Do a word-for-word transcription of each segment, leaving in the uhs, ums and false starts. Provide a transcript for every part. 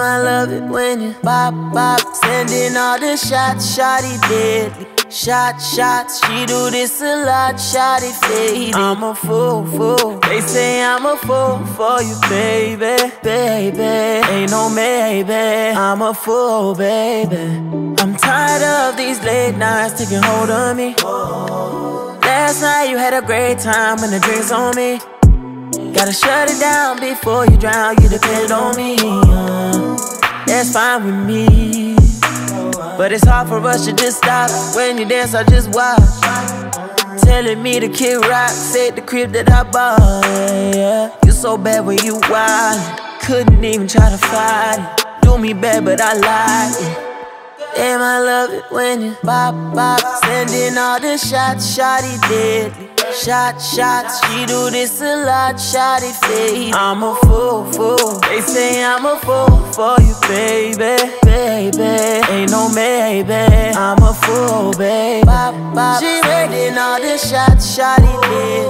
time I love it when you bop, bop. Sending all the shots, shawty deadly. Shot, shots, she do this a lot, shawty faded. I'm a fool, fool. They say I'm a fool for you, baby, baby. Ain't no maybe, I'm a fool, baby. I'm tired of these late nights taking hold of me. Last night you had a great time when the drinks on me. Gotta shut it down before you drown, you depend on me. uh, That's fine with me, but it's hard for us to just stop. When you dance, I just watch. Telling me to kick rocks at the crib that I bought. Yeah. You so bad when you wild, couldn't even try to fight it. Do me bad, but I like it. Damn, I love it when you bop, bop. Sending all the shots, shawty deadly. Shot, shots, she do this a lot, shawty fade. I'm a fool, fool. They say I'm a fool for you, baby, baby. Ain't no maybe, I'm a fool, baby. Bop, bop. She sending all the shots, shawty deadly.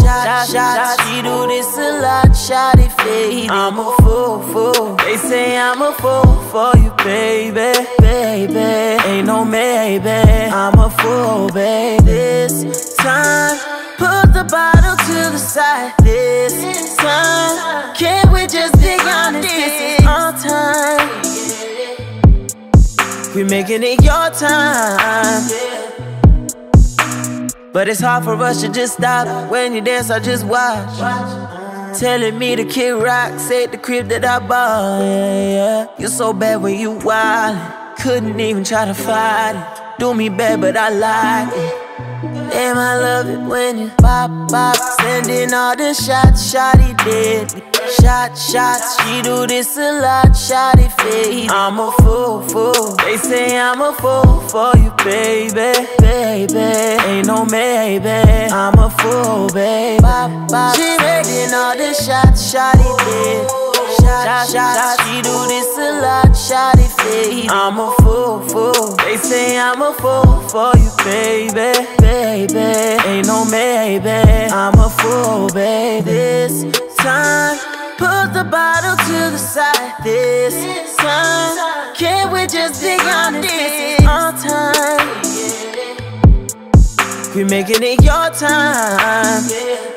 Shot, shots, she do this a lot, shawty fade. I'm a fool, fool. They say I'm a fool for you, baby, baby. Ain't no maybe, I'm a fool, baby. This time, put the bottle to the side. This time, can't we just be honest? This is our time. We making it your time, but it's hard for us to just stop. When you dance, I just watch. Telling me to kick rocks at the crib that I bought. Yeah, yeah. You so bad when you wild, couldn't even try to fight it. Do me bad, but I like it. Damn, I love it when you bop, bop. Sending all the shots, shawty deadly. Shot, shots, she do this a lot, shawty fade. I'm a fool, fool. They say I'm a fool for you, baby, baby. Ain't no maybe, I'm a fool, baby. Bop, bop. She all the shots, shawty dead. Shot, shots, she do this a lot, shawty fade. I'm a fool, fool. They say I'm a fool for you, baby, baby. Ain't no maybe, I'm a fool, baby. This time, put the bottle to the side. This time, can't we just be honest? This is our time. We making it your time.